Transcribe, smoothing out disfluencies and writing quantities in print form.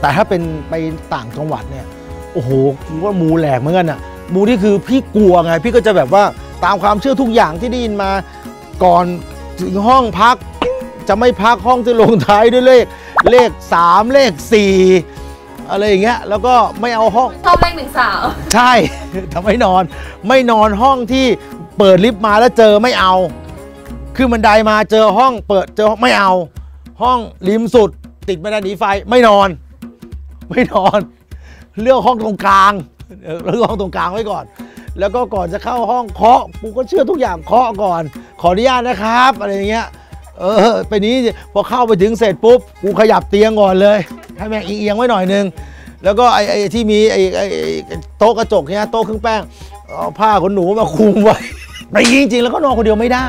แต่ถ้าเป็นไปต่างจังหวัดเนี่ยโอ้โหว่ามูแหลกเหมือนกันอ่ะมูนี่คือพี่กลัวไงพี่ก็จะแบบว่าตามความเชื่อทุกอย่างที่ได้ยินมาก่อนถึงห้องพักจะไม่พักห้องจะลงท้ายด้วยเลข3เลข4อะไรอย่างเงี้ยแล้วก็ไม่เอาห้องชอบเลข1 3ใช่ทำให้ไม่นอนห้องที่เปิดลิฟต์มาแล้วเจอไม่เอาขึ้นบันไดมาเจอห้องเปิดเจอไม่เอาห้องริมสุดติดบันไดหนีไฟไม่นอนเลือกห้องตรงกลางไว้ก่อนแล้วก็ก่อนจะเข้าห้องเคาะกูก็เชื่อทุกอย่างเคาะก่อนขออนุญาตนะครับอะไรอย่างเงี้ยไปนี้พอเข้าไปถึงเสร็จปุ๊บกูขยับเตียงก่อนเลยให้แม่งเอียงไว้หน่อยนึงแล้วก็ไอ้ที่มีไอ้โต๊ะกระจกเนี้ยโต๊ะเครื่องแป้งเอาผ้าขนหนูมาคุมไว้ไปจริงๆแล้วก็นอนคนเดียวไม่ได้